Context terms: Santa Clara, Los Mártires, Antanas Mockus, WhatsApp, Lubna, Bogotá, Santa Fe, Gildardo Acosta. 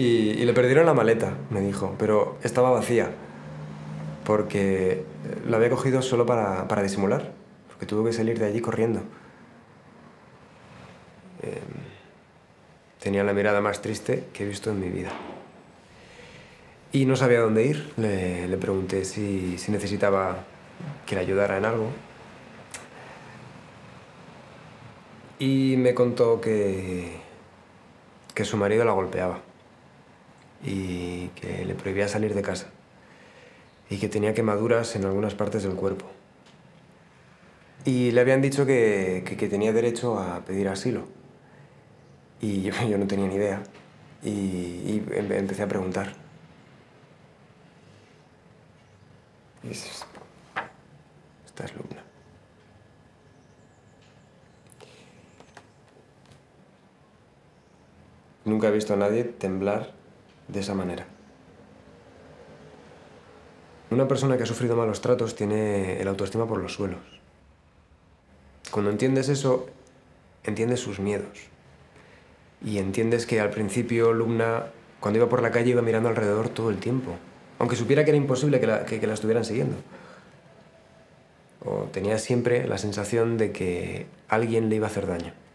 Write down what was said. y le perdieron la maleta, me dijo, pero estaba vacía, porque la había cogido solo para disimular, porque tuvo que salir de allí corriendo. Tenía la mirada más triste que he visto en mi vida. Y no sabía dónde ir. Le pregunté si necesitaba que le ayudara en algo. Y me contó que su marido la golpeaba y que le prohibía salir de casa y que tenía quemaduras en algunas partes del cuerpo. Y le habían dicho que tenía derecho a pedir asilo. Y yo no tenía ni idea. Y empecé a preguntar. Esta es Lubna. Nunca he visto a nadie temblar de esa manera. Una persona que ha sufrido malos tratos tiene el autoestima por los suelos. Cuando entiendes eso, entiendes sus miedos. Y entiendes que al principio Lubna, cuando iba por la calle, iba mirando alrededor todo el tiempo. Aunque supiera que era imposible que la estuvieran siguiendo. O tenía siempre la sensación de que alguien le iba a hacer daño.